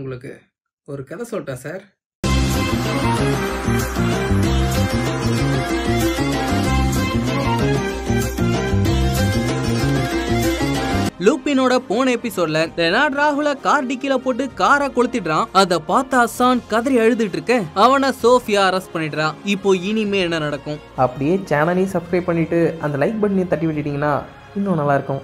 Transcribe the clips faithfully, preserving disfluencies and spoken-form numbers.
உங்களுக்கு ஒரு கதை சொல்லிட்டா சார். லூப்பினோட போன எபிசோட்ல ரெனார்ட் ராகுல கார் டிக்கில போட்டு காரை கொளுத்திடுறான். அதை பார்த்து அசான் கதறி அழுதுட்டு இருக்க அவனை சோஃபியா அரெஸ்ட் பண்ணிடுறான். இப்போ இனிமே என்ன நடக்கும்? அப்படியே சேனலையும் சப்ஸ்கிரைப் பண்ணிட்டு அந்த லைக் பட்டனையும் தட்டி விட்டுட்டீங்கன்னா இன்னும் நல்லா இருக்கும்.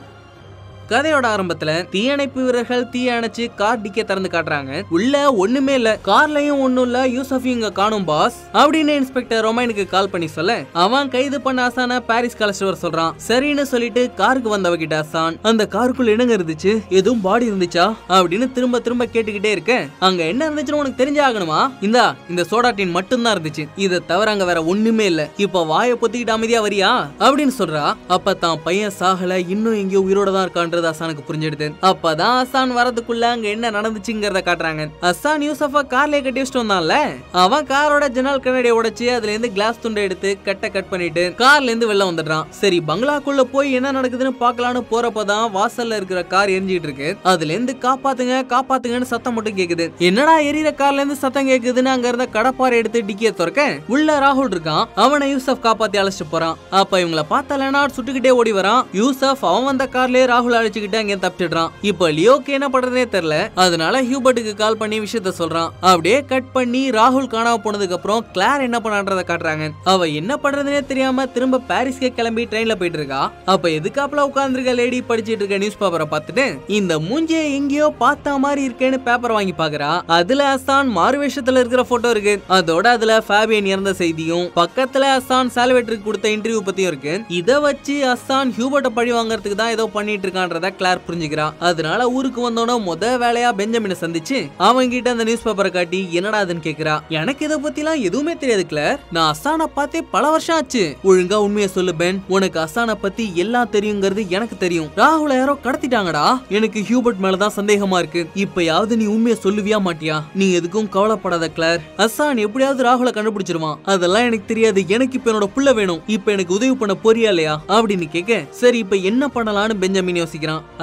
கதையோட ஆரம்பத்துல தீயணைப்பு வீரர்கள் தீயணைச்சு கார் டிக்க திறந்து காட்டுறாங்க. உள்ள ஒண்ணுமே இல்ல, கார்லயும் ஒண்ணும் இல்ல. யூசஃப் இங்க காணும் பாஸ் அப்படின்னு இன்ஸ்பெக்டர் ரொமனுக்கு கால் பண்ணி சொல்ல அவன் கைது பண்ண அசான பாரிஸ் காலேஜ் வர சொல்றான். சரின்னு சொல்லிட்டு காருக்கு வந்தவகிட்ட அசான் அந்த காருக்குள்ள என்னங்க இருந்துச்சு, எதுவும் பாடி இருந்துச்சா அப்படின்னு திரும்ப திரும்ப கேட்டுக்கிட்டே இருக்க அங்க என்ன இருந்துச்சுன்னு உனக்கு தெரிஞ்ச ஆகணுமா, இந்தா இந்த சோடா டீன் மட்டும் தான் இருந்துச்சு, இதை தவிர அங்க வேற ஒண்ணுமே இல்ல, இப்ப வாயை பொத்திக்கிட்டு அமைதியா வரியா அப்படின்னு சொல்றா. அப்ப தான் பையன் சாகல, இன்னும் எங்கேயோ உயிரோட தான் இருக்கான். அசானுக்கு புரிஞ்சிடுது. அப்பதான் அசான் வரதுக்குள்ள அங்க என்ன நடந்துச்சுங்கறத காட்டுறாங்க. அசான் யூசஃப கார்ல கட்டி வச்சிட்டு வந்தான்ல, அவன் காரோட ஜன்னல் கண்ணாடியை உடைச்சு அதுல இருந்து கிளாஸ் துண்டை எடுத்து கட்ட கட் பண்ணிட்டு கார்ல இருந்து வெளில வந்துடுறான். சரி பங்களாக்குள்ள போய் என்ன நடக்குதுன்னு பாக்கலான்னு போறப்பதான் வாசல்ல இருக்கிற கார் எரிஞ்சிட்டு இருக்கு. அதுல இருந்து காப்பாத்துங்க காப்பாத்துங்கன்னு சத்தம் மட்டும் கேக்குது. என்னடா எரியற கார்ல இருந்து சத்தம் கேக்குதுன்னு அங்க இருந்த கடப்பாறை எடுத்து டிக்கியை துறக்க உள்ள ராகுல் இருக்கான். அவனை யூசஃப் காப்பாத்தி அழைச்சிட்டு போறான். அப்ப இவங்களை பார்த்தா லெனார்ட் சுட்டுக்கிட்டே ஓடி வரான். யூசஃப் அவன் வந்த கார்லயே ராகுல் அழிச்சுக்கிட்டு அங்கே தப்பிச்சிடுறான். இப்ப லியோக்கு என்ன பண்றதே தெரியல, அதனால ஹியூபர்ட்டுக்கு கால் பண்ணி விஷயத்த சொல்றான். அப்படியே கட் பண்ணி ராகுல் காணாம போனதுக்கு அப்புறம் கிளார் என்ன பண்றத காட்டுறாங்க. அவ என்ன பண்றதுனே தெரியாம திரும்ப பாரிஸ்க்கு கிளம்பி ட்ரெயின்ல போயிட்டு இருக்கா. அப்ப எதுக்காப்புல உட்கார்ந்துருக்க லேடி படிச்சிட்டு இருக்க நியூஸ் பேப்பரை பார்த்துட்டு இந்த மூஞ்சியை எங்கேயோ பார்த்தா மாதிரி இருக்கேன்னு பேப்பர் வாங்கி பாக்குறா. அதுல அசான் மாறுவேஷத்துல இருக்கிற போட்டோ இருக்கு. அதோட அதுல ஃபேபியன் இறந்த செய்தியும் பக்கத்துல அசான் சால்வேட்டருக்கு கொடுத்த இன்டர்வியூ பத்தியும் இருக்கு. இதை வச்சு அசான் ஹியூபர்ட்டை பழி வாங்கறதுக்கு தான் ஏதோ பண்ணிட்டு இருக்கான். கிளார் புரிஞ்சுக்கிறா. அதனால ஊருக்கு வந்தோட முத வேலையா பெஞ்சமினை சந்திச்சு அவங்க கிட்ட அந்த நியூஸ் பேப்பரை காட்டி என்னடா அதுன்னு கேக்குறா. எனக்கு இதை பத்தி எல்லாம் எதுவுமே தெரியாது கிளார், நான் அசானை பார்த்தே பல வருஷம் ஆச்சு, ஒழுங்கா உண்மையை சொல்லு பென், உனக்கு அசானை பத்தி எல்லாம் தெரியுங்கிறது எனக்கு தெரியும், ராகுல யாரோ கடத்திட்டாங்கடா, எனக்கு ஹியூபர்ட் மேலதான் சந்தேகமா இருக்கு, இப்பயாவது நீ உண்மையை சொல்லுவியா மாட்டியா, நீ எதுக்கும் கவலைப்படாத கிளார், அசான் எப்படியாவது ராகுல கண்டுபிடிச்சிருவான், அதெல்லாம் எனக்கு தெரியாது, எனக்கு இப்ப என்னோட புள்ள வேணும், இப்ப எனக்கு உதவி பண்ண போறியா இல்லையா அப்படின்னு கேட்க சரி இப்ப என்ன பண்ணலான்னு பெஞ்சமின் யோசிக்க.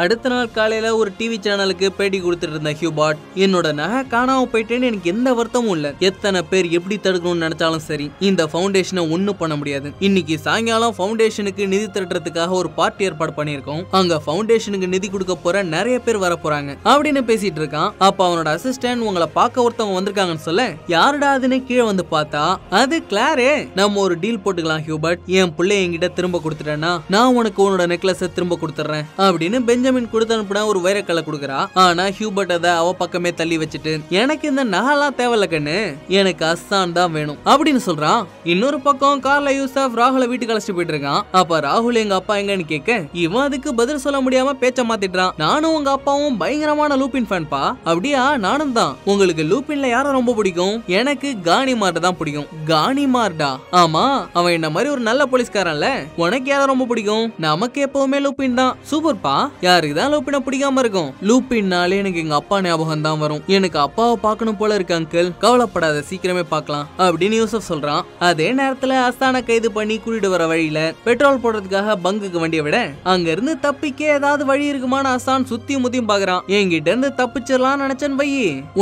அடுத்த நாள் காலையில ஒரு டிவி சேனலுக்கு பேட்டி கொடுத்துட்டு இருந்த ஹியூபர்ட் என்னோட நகை காணாம போயிட்டேன்னு எனக்கு எந்த வருத்தமும் இல்ல, எத்தனை பேர் எப்படி தடுக்கணும்னு நினைச்சாலும் சரி இந்த ஃபவுண்டேஷனை ஒன்னும் பண்ண முடியாது, இன்னைக்கு சாயங்காலம் ஃபவுண்டேஷனுக்கு நிதி திரட்டுறதுக்காக ஒரு பார்ட்டி ஏற்பாடு பண்ணியிருக்கோம், அங்க ஃபவுண்டேஷனுக்கு நிதி கொடுக்க போற நிறைய பேர் வர போறாங்க அப்படின்னு பேசிட்டு இருக்கான். அப்ப அவனோட அசிஸ்டன்ட் உங்களை பார்க்க ஒருத்தவங்க வந்திருக்காங்கன்னு சொல்ல யாருடா அதுன்னு கீழே வந்து பார்த்தா அது கிளாரே. நம்ம ஒரு டீல் போட்டுக்கலாம் ஹியூபர்ட், என் பிள்ளை என்கிட்ட திரும்ப கொடுத்துட்டேன்னா நான் உனக்கு உன்னோட நெக்லஸை திரும்ப கொடுத்துறேன் அப்படின்னு பெஞ்சமின் கொடுத்து அனுப்பினா ஒரு வைரக்கல்லை கொடுக்கறா. ஆனா ஹியூபர்ட் அதை அவ பக்கமே தள்ளி வச்சுட்டு எனக்கு இந்த நகலாம் தேவையில்ல கண்ணு, எனக்கு அசான் தான் வேணும் அப்படின்னு சொல்றான். இன்னொரு பக்கம் கார்ல யூசஃப் ராகுல வீட்டுக்கு அழைச்சிட்டு போயிட்டு இருக்கான். அப்ப ராகுல் எங்க அப்பா எங்கன்னு கேட்க இவன் அதுக்கு பதில் சொல்ல முடியாம பேச்ச மாத்திட்டான். நானும் உங்க அப்பாவும் பயங்கரமான லூப்பின் ஃபேன் பா. அப்படியா, நானும் தான். உங்களுக்கு லூப்பின்ல யாரை ரொம்ப பிடிக்கும்? எனக்கு கானி மார்டா தான் பிடிக்கும். கானி மார்டா? ஆமா, அவன் என்ன மாதிரி ஒரு நல்ல போலீஸ்காரன்ல. உனக்கு யாரை ரொம்ப பிடிக்கும்? நமக்கு எப்பவுமே லூப்பின் தான். சூப்பர் பா, யாருக்குதான் லூப்பின பிடிக்காம இருக்கும்? லூப்பின்னாலே எனக்கு எங்க அப்பா ஞாபகம் தான் வரும். எனக்கு அப்பாவை பார்க்கணும் போல இருக்கு அங்கிள். கவலைப்படாத, சீக்கிரமே பார்க்கலாம் அப்படின்னு யூசஃப் சொல்றான். அதே நேரத்துல அசானை கைது பண்ணி கூட்டிட்டு வர வழியில பெட்ரோல் போடுறதுக்காக பங்குக்கு வண்டியை விட அங்க இருந்து தப்பிக்க ஏதாவது வழி இருக்குமான அசான் சுத்தி முத்தியும் பாக்குறான். என்கிட்ட இருந்து தப்பிச்சிடலாம் நினைச்சேன் பை,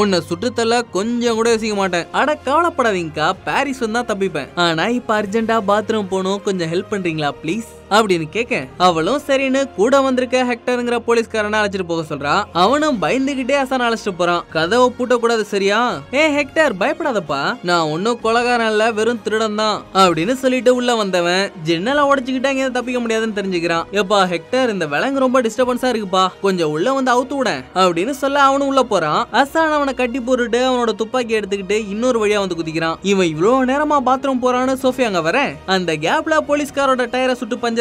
உன்னை சுற்றுத்தல கொஞ்சம் கூட யோசிக்க மாட்டேன். அட கவலைப்படாதீங்கக்கா, பாரிஸ் வந்தா தப்பிப்பேன், ஆனா இப்ப அர்ஜென்டா பாத்ரூம் போகணும், கொஞ்சம் ஹெல்ப் பண்றீங்களா பிளீஸ் அப்படின்னு கேட்க அவளும் சரின்னு கூட வந்திருக்க ஹெக்டர்ங்கிற போலீஸ்காரனை அழைச்சிட்டு போக சொல்றா. அவனும் பயந்துகிட்டே அசான் அழைச்சிட்டு போறான். கதவை பூட்ட கூடாது சரியா? ஏ ஹெக்டர், பயப்படாதப்பா, நான் ஒன்னும் கொலகாரன் இல்ல, வெறும் திருடன் தான் அப்படின்னு சொல்லிட்டு உள்ள வந்தவன் ஜன்னலை உடைச்சுக்கிட்டா இங்க தப்பிக்க முடியாதுன்னு தெரிஞ்சுக்கிறான். எப்பா ஹெக்டர், இந்த விலங்கு ரொம்ப டிஸ்டர்பன்ஸா இருக்குப்பா, கொஞ்சம் உள்ள வந்து அவுத்து விட அப்படின்னு சொல்ல அவனும் உள்ள போறான். அசான் அவனை கட்டி போட்டுட்டு அவனோட துப்பாக்கி எடுத்துக்கிட்டு இன்னொரு வழியா வந்து குதிக்கிறான். இவன் இவ்வளவு நேரமா பாத்ரூம் போறான்னு சோஃபியா அங்க வர அந்த கேப்ல போலீஸ்காரோட டயரை சுட்டு பஞ்ச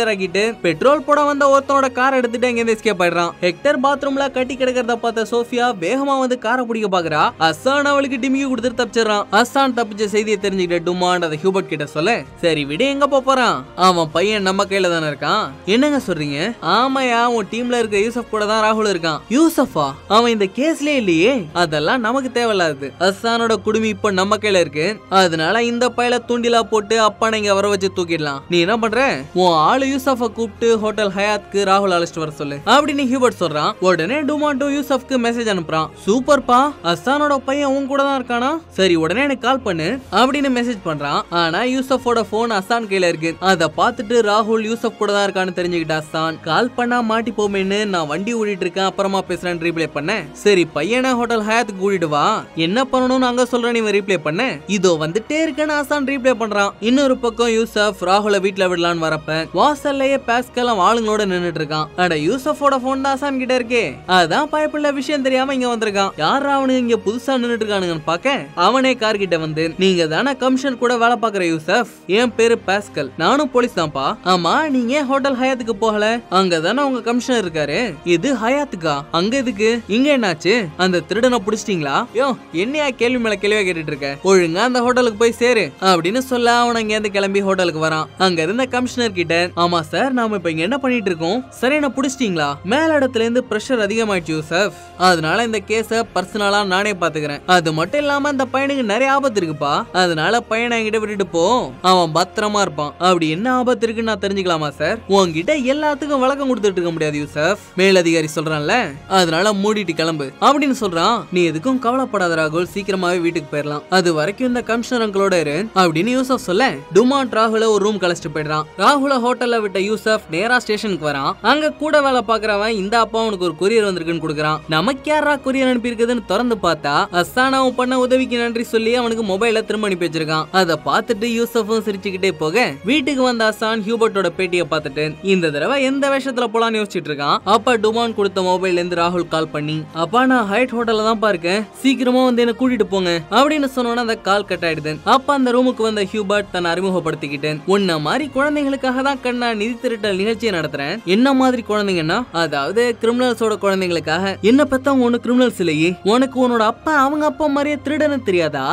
பெட்ரோல் போட வந்த ஒருத்தனோட கார் எடுத்துட்டு அங்க இருந்து எஸ்கேப் ஆயிடுறான். ஹெக்டர் பாத்ரூம்ல கட்டி கிடக்கிறத பார்த்த சோஃபியா வேகமா வந்து காரை பிடிக்க பாக்குறா. அசான் அவளுக்கு டிமிக்கி கொடுத்துட்டு தப்பிச்சிடறான். அசான் தப்பிச்ச செய்தியை தெரிஞ்சுக்கிட்ட டுமான் அதை ஹியூபர்ட் கிட்ட சொல்ல சரி விட எங்க போறான், அவன் பையன் நம்ம கையில தானே இருக்கான். என்னங்க சொல்றீங்க? ஆமாயா, உன் டீம்ல இருக்க யூசஃப் கூட தான் ராகுல் இருக்கான். யூசஃபா? அவன் இந்த கேஸ்லயே இல்லையே. அதெல்லாம் நமக்கு தேவையில்லாது, அசானோட குடுமி இப்ப நம்ம கையில இருக்கு, அதனால இந்த பையில தூண்டிலா போட்டு அப்பானை இங்க வர வச்சு தூக்கிடலாம். நீ என்ன பண்ற, உன் ஆளு யூசஃபை கூப்பிட்டு ஹோட்டல் ஹயாத்க்கு ராகுல் அழைச்சிட்டு வர சொல்லு அப்படின்னு ஹியூபர்ட் சொல்றான். உடனே டுமாண்டோ யூசஃப்க்கு மெசேஜ் அனுப்புறான். சூப்பர்ப்பா, அசானோட பையன் உன் கூட தான் இருக்கானா? சரி உடனே எனக்கு கால் பண்ணு அப்படின்னு மெசேஜ் பண்றான். ஆனா யூசஃபோட போன் அசான் கையில இருக்கு. அதை பார்த்துட்டு ராகுல் யூசஃப் கூட தான் இருக்கான்னு தெரிஞ்சுக்கிட்ட அசான் கால் பண்ணா மாட்டி போமேன்னு நான் வண்டி ஓடிட்டு இருக்கேன், அப்புறமா பேசுறேன்னு ரீப்ளை பண்ண. சரி பையனை ஹோட்டல் ஹயாத்துக்கு கூட்டிட்டு வா, என்ன பண்ணணும்னு அங்க சொல்றேன் இவன் ரீப்ளை பண்ண. இதோ வந்துட்டே இருக்கேன்னு அசான் ரீப்ளை பண்றான். இன்னொரு பக்கம் யூசஃப் ராகுல வீட்டுல விடலான்னு வரப்ப வாசல்லையே பாஸ்கல் ஆளுங்களோட நின்னுட்டு இருக்கான். அட யூசஃபோட போன் தான் அசான் கிட்ட இருக்கே, அதான் பயப்புள்ள விஷயம் தெரியாம இங்க வந்திருக்கான். யார் அவனுக்கு இங்க புதுசா நின்னுட்டு இருக்கானுங்கன்னு பாக்க அவனே கார் கிட்ட வந்து, நீங்க தானே கமிஷன் கூட வேலை பாக்குற யூசஃப்? என் பேரு பாஸ்கல், நானும் போலீஸ் தான்ப்பா. ஆமா நீங்க ஏன் ஹோட்டல் ஹயாத்துக்கு போகல? அங்க தானே உங்க கமிஷனர் இருக்காரு. இது ஹயாத்துக்கா? அங்க இதுக்கு இங்க என்னாச்சு? அந்த திருடனை புடிச்சிட்டீங்களா? யோ என்னையா கேள்வி மேல கேள்வியா கேட்டுட்டு இருக்க, ஒழுங்கா அந்த ஹோட்டலுக்கு போய் சேரு அப்படின்னு சொல்ல அவன் அங்க இருந்து கிளம்பி ஹோட்டலுக்கு வரான். அங்க இருந்த கமிஷனர் கிட்ட, ஆமா சார் நாம இப்ப இங்க என்ன பண்ணிட்டு இருக்கோம்? சரி என்ன புடிச்சிட்டீங்களா? மேல இடத்துல இருந்து பிரஷர் அதிகமாயிடுச்சு யூசஃப், அதனால இந்த கேஸ பர்சனலா நானே பாத்துக்கிறேன். அது மட்டும் இல்லாம அந்த பையனுக்கு நிறைய ஆபத்து இருக்குப்பா, அதனால பையனை என்கிட்ட விட்டுட்டு போ, அவன் பத்திரமா இருப்பான். அப்படி என்ன ஆபத்து இருக்குன்னு நான் தெரிஞ்சுக்கலாமா சார்? உங்ககிட்ட எல்லாத்துக்கும் விளக்கம் கொடுத்துட்டு இருக்க முடியாது யூசஃப், மேலதிகாரி சொல்றான்ல, அதனால மூடிட்டு கிளம்பு அப்படின்னு சொல்றான். நீ எதுக்கும் கவலைப்படாத ராகுல், சீக்கிரமாவே வீட்டுக்கு போயிடலாம், அது வரைக்கும் இந்த கமிஷனர் அங்கிளோட இரு அப்படின்னு யூசஃப் சொல்ல டுமாண்ட் ராகுல ஒரு ரூம் கலச்சிட்டு போயிடுறான். ராகுல ஹோட்டல்ல விட்ட யூசஃப் நேரா ஸ்டேஷனுக்கு வரான். அங்க கூட வேலை பாக்குறவன், இந்த அப்பா உனக்கு ஒரு கொரியர் வந்திருக்குன்னு கொடுக்குறான். நமக்கு யாரா கொரியர் அனுப்பியிருக்குதுன்னு திறந்து பார்த்தா அசானாவும் பண்ண உதவிக்கு நன்றி சொல்லி அவனுக்கு மொபைல திரும்ப அனுப்பி வச்சிருக்கான். அதை பார்த்துட்டு யூசஃபும் சிரிச்சுக்கிட்டே போக வீட்டுக்கு வந்த அசான் ஹியூபர்ட்டோட பேட்டியை பார்த்துட்டு இந்த தடவை எந்த வேஷத்துல போலான்னு யோசிச்சுட்டு இருக்கான். அப்பா டுமாண்ட் கொடுத்த மொபைல்ல இருந்து ராகுல் கால் பண்ணி, அப்பா நான் ஹைட் ஹோட்டல்ல தான் பார்க்கேன், சீக்கிரமா வந்து என்ன கூட்டிட்டு போங்க அப்படின்னு சொன்னோன்னா அந்த கால் கட் ஆயிடுது. அப்ப அந்த ரூமுக்கு வந்த ஹியூபர்ட் தன்னை அறிமுகப்படுத்திக்கிட்டேன். உன்ன மாதிரி குழந்தைங்களுக்காக தான் கண்ணா நிதி திரட்டல் நிகழ்ச்சியை நடத்துறேன். என்ன மாதிரி குழந்தைங்கன்னா அதாவது கிரிமினல்ஸோட குழந்தைங்களுக்காக. என்ன பார்த்தா ஒன்னு கிரிமினல்ஸ் இல்லையே, உனக்கு உன்னோட அப்பா அவங்க அப்பா மாதிரியே திருடன்னு தெரியாதா?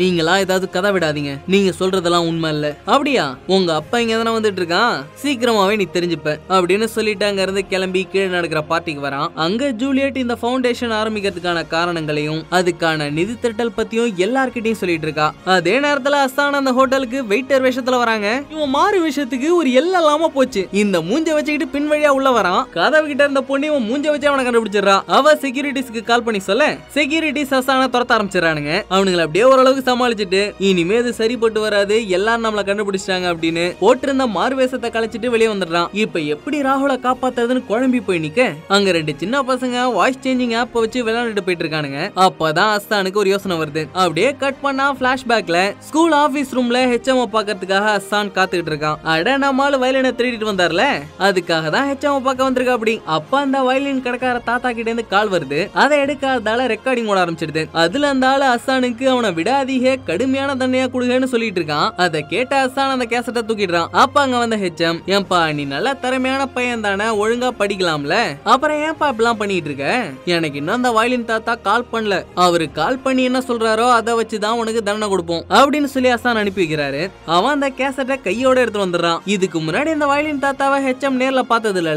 நீங்களா ஏதாவது கதை விடாதீங்க, நீங்க சொல்றதெல்லாம் உண்மை இல்ல. அப்படியா? உங்க அப்பா இங்க தானே வந்துட்டு இருக்கான், சீக்கிரமாவே நீ தெரிஞ்சுப்ப அப்படின்னு சொல்லிட்டு அங்க இருந்து கிளம்பி கீழே நடக்கிற பார்ட்டிக்கு வரான். அங்க ஜூலியட் இந்த பவுண்டேஷன் ஆரம்பிக்கிறதுக்கான காரணங்களையும் அதுக்கான நிதி திரட்டல் பத்தியும் எல்லார்கிட்டையும் சொல்லிட்டு இருக்கா. அதே நேரத்துல அசான் அந்த ஹோட்டலுக்கு வெயிட்டர் வேஷத்துல வராங்க. இவன் மாறு விஷயத்துக்கு ஒரு எல்லாமா போச்சு, இந்த மூஞ்ச வச்சுக்கிட்டு பின் வழியா உள்ள வரான். கதவு கிட்ட இருந்த பொண்ணு இவன் மூஞ்ச வச்சு அவனை கண்டுபிடிச்சிடறா. அவ செக்யூரிட்டிஸ்க்கு கால் பண்ணி சொல்ல செக்யூரிட்டிஸ் அசானை துரத்த ஆரம்பிச்சிடறானுங்க. அவனுங்களை அப்படியே ஓரளவுக்கு சமாளிச்சுட்டு இனிமே இது சரிப்பட்டு வராது, எல்லாரும் நம்மளை கண்டுபிடிச்சிட்டாங்க அப்படின்னு போட்டிருந்த மாறு வேஷத்தை கலைச்சிட்டு வெளியே வந்துடுறான். இப்ப எப்படி ராகுல காப்பாத்துறதுன்னு குழம்பி போய் நிக்க அங்க ரெண்டு சின்ன பசங்க வாய்ஸ் சேஞ்சிங் ஆப் வச்சு விளையாண்டுட்டு போயிட்டு இருக்கானுங்க. அப்பதான் அசானுக்கு ஒரு யோசனை வருது. அப்படியே கட் பண்ணா பிளாஷ்பேக்ல ஸ்கூல் ஆபீஸ் ரூம்ல ஹெச்எம் பாக்கிறதுக்காக அசான் காத்துக்கிட்டு இருக்கான். அட நம்மால வயலினை திருடிட்டு வந்தார்ல, அதுக்காக தான் ஹெச்எம் பாக்க வந்திருக்கா அப்படி. அப்ப அந்த வயலின் கடைக்கார தாத்தா கிட்ட இருந்து கால் வருது. அதை எடுக்காததால ரெக்கார்டிங் ஓட ஆரம்பிச்சிடுது. அதுல இருந்தாலும் அசானுக்கு அவனை விடாதீக கடுமையான தண்டையா கொடுங்கன்னு சொல்லிட்டு இருக்கான். அதை கேட்ட அசான் அந்த கேசட்டை தூக்கிடுறான். அப்ப அங்க வந்த ஹெச்எம், ஏன்பா நீ நல்ல திறமையான பையன் தானே, ஒழுங்கா படிக்கலாம்ல, அப்புறம் ஏன்பா இப்படிலாம் பண்ணிட்டு இருக்க? எனக்கு இன்னும் அந்த வயலின் தாத்தா கால் பண்ணல, அவரு கால் பண்ணி என்ன சொல்றாரோ அதை வச்சுதான் உனக்கு தண்டனை கொடுப்போம் அப்படின்னு சொல்லி அசான் அனுப்பி வைக்கிறாரு. அவன் அந்த கேசட்டை கையோட எடுத்து வந்துடுறான். இதுக்கு முன்னாடி இந்த வயலின் தாத்தாவை ஹெச்எம் நேர்ல பார்த்தது இல்ல,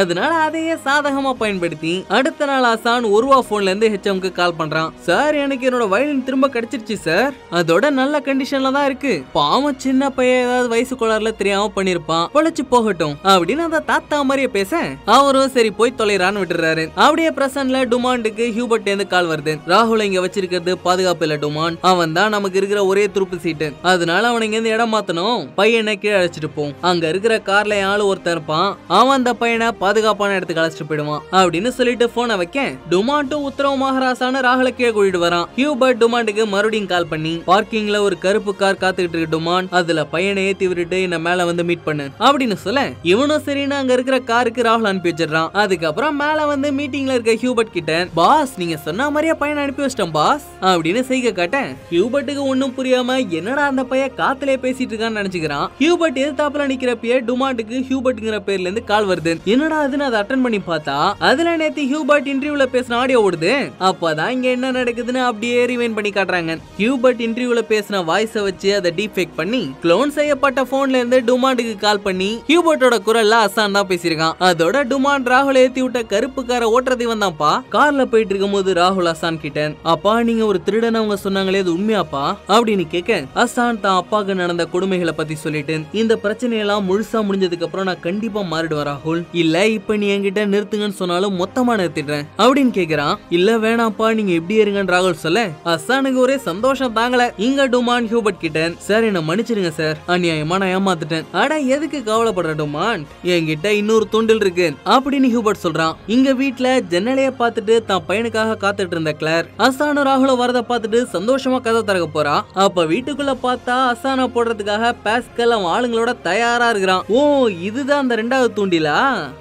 அதனால அதையே சாதகமா பயன்படுத்தி அடுத்த நாள் அசான் ஒருவா போன்ல இருந்து ஹெச்எம்க்கு கால் பண்றான். சார் எனக்கு என்னோட வயலின் திரும்ப கிடைச்சிருச்சு சார், அதோட நல்ல கண்டிஷன்ல தான் இருக்கு, பாவம் சின்ன பையன் ஏதாவது வயசு கோளாறுல தெரியாம பண்ணிருப்பான், பொழைச்சு போகட்டும் அப்படின்னு அந்த தாத்தா மாதிரியே பேச அவரும் சரி போய் தொலைறான்னு விட்டுறாரு. அப்படியே பிரசன்ட்ல டுமாண்டுக்கு ஹியூபர்ட் இருந்து கால் வருது. ராகுல் இங்க வச்சிருக்கிறது பாதுகாப்பு இல்ல டுமாண்ட், அவன் தான் நமக்கு இருக்கிற ஒரே துருப்பு சீட்டு, அதனால அவன் இங்க இருந்து இடம் மாத்தணும், பையனை கீழே அழைச்சிட்டு போம், அங்க இருக்கிற கார்ல ஆளு ஒருத்தர் இருப்பான், அவன் அந்த பையனை பாதுகாப்பான இடத்துக்கு அழைச்சிட்டு போயிடுவான் அப்படின்னு சொல்லிட்டு போனை வைக்க டுமாண்டும் உத்தரவு மகாராசான ராகுல கீழே கூட்டிட்டு வரான். ஹியூபர்ட் டுமாண்டுக்கு மறுபடியும் கால் பண்ணி, பார்க்கிங்ல ஒரு கருப்பு கார் காத்துக்கிட்டு இருக்கு டுமாண்ட், அதுல பையனை ஏத்தி விட்டுட்டு என்ன மேல வந்து மீட் பண்ணு அப்படின்னு சொல்ல இவனும் சரின்னு அங்க இருக்கிற காருக்கு ராகுல் அனுப்பி வச்சிடறான். அதுக்கப்புறம் மேல வந்து மீட்டிங்ல இருக்க ஹியூபர்ட் கிட்ட, பாஸ் நீங்க சொன்ன மாதிரியே பையனை அனுப்பி வச்சிட்டோம் பாஸ் அப்படின்னு செய்க காட்ட ஹியூபர்ட்டுக்கு ஒன்னும் புரியாம என்னடா அந்த பையன் காத்துலயே பேசிட்டு இருக்கான்னு நினைச்சுக்கிறான். ஹியூபர்ட் எதிர்த்தாப்புல நிக்கிறப்பயே டுமாண்டுக்கு ஹியூபர்ட்ங்கிற பேர்ல இருந்து கால் வருது. என்னடா அதுன்னு அதை அட்டென்ட் பண்ணி பார்த்தா அதுல நேத்தி ஹியூபர்ட் இன்டர்வியூல பேசின ஆடியோ ஓடுது. அப்பதான் இங்க என்ன நடக்குதுன்னு அப்படியே ரிவைண்ட் பண்ணி காட்டுறாங்க. ஹியூபர்ட் இன்டர்வியூல பேசின வாய்ஸை வச்சு அதை டீப் ஃபேக் பண்ணி க்ளோன் செய்யப்பட்ட போன்ல இருந்து டுமாண்டுக்கு கால் பண்ணி ஹியூபர்ட்டோட குரல்ல அசான் தான் பேசியிருக்கான். அதோட டுமாண்ட் ராகுல் ஏத்தி விட்ட கருப்பு காரை ஓட்டுறது இவன் தான்ப்பா. கார்ல போயிட்டு இருக்கும் போது ராகுல் அசான் கிட்ட, அப்பா நீங்க ஒரு திருடன் அவங்க சொன்னாங்களே அது உண்மையாப்பா அப்படின்னு கேட்க அசான் தான் அப்பாவுக்கு நடந்த கொடுமைகளை பத்தி சொல்லிட்டு இந்த பிரச்சனையெல்லாம் முழு பெருசா முடிஞ்சதுக்கு அப்புறம் நான் கண்டிப்பா மாறிடுவேன் ராகுல். இல்ல இப்ப நீ என்கிட்ட நிறுத்துங்கன்னு சொன்னாலும் மொத்தமா நிறுத்திடுறேன் அப்படின்னு கேக்குறான். இல்ல வேணாப்பா நீங்க எப்படி இருங்கன்னு ராகுல் சொல்ல அசானுக்கு ஒரே சந்தோஷம் தாங்கல. இங்க டுமான் ஹியூபர்ட் கிட்ட சார் என்ன மன்னிச்சிடுங்க சார், அநியாயமா நான் ஏமாத்துட்டேன். ஆனா எதுக்கு கவலைப்படுற டுமான், என்கிட்ட இன்னொரு தூண்டில் இருக்கு அப்படின்னு ஹியூபர்ட் சொல்றான். இங்க வீட்டுல ஜன்னலைய பார்த்துட்டு தான் பையனுக்காக காத்துட்டு இருந்த கிளார் அசானு ராகுல வரத பார்த்துட்டு சந்தோஷமா கதை திறக்க போறா. அப்ப வீட்டுக்குள்ள பார்த்தா அசானா போடுறதுக்காக பாஸ்கல் அவன் ஆளுங்களோட தயாரா இருக்கிறான். ஓ இதுதான் அந்த ரெண்டாவது தூண்டிலா.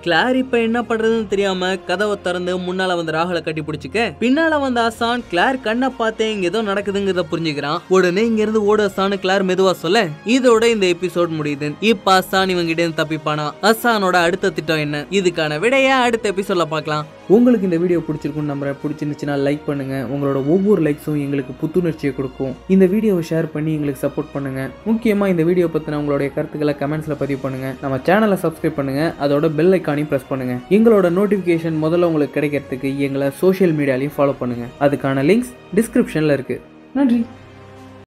கிளார் இப்ப என்ன பண்றதுன்னு தெரியாம கதவை திறந்து முன்னால வந்து ராகுல கட்டி பிடிச்சிக்க பின்னால வந்த அசான் கிளார் கண்ணை பார்த்தே இங்க ஏதோ நடக்குதுங்கிறத புரிஞ்சுக்கிறான். உடனே இங்க இருந்து ஓடு அசானு கிளார் மெதுவா சொல்ல இதோட இந்த எபிசோட் முடியுது. இப்ப அசான் இவங்க கிட்ட இருந்து தப்பிப்பானா? அசானோட அடுத்த திட்டம் என்ன? இதுக்கான விடையா அடுத்த எபிசோட்ல பாக்கலாம். உங்களுக்கு இந்த வீடியோ பிடிச்சிருக்குன்னு நம்புற. பிடிச்சிருந்துச்சுன்னா லைக் பண்ணுங்க. உங்களோட ஒவ்வொரு லைக்ஸும் எங்களுக்கு புத்துணர்ச்சியை கொடுக்கும். இந்த வீடியோவை ஷேர் பண்ணி எங்களுக்கு சப்போர்ட் பண்ணுங்க. முக்கியமா இந்த வீடியோ பத்தின உங்களுடைய கருத்துக்களை கமெண்ட்ஸ்ல பதிவு பண்ணுங்க. நம்ம சேனலை சப்ஸ்கிரைப் பண்ணுங்க. அதோட பெல் ஐக்கானையும் பிரஸ் பண்ணுங்க. எங்களோட நோட்டிபிகேஷன் முதல்ல உங்களுக்கு கிடைக்கிறதுக்கு எங்களை சோஷியல் மீடியாலையும் ஃபாலோ பண்ணுங்க. அதுக்கான லிங்க்ஸ் டிஸ்கிரிப்ஷன்ல இருக்கு. நன்றி.